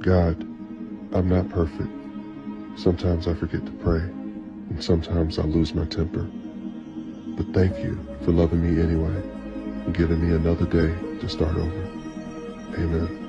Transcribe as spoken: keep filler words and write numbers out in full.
God, I'm not perfect. Sometimes I forget to pray, and sometimes I lose my temper. But thank you for loving me anyway and giving me another day to start over. Amen.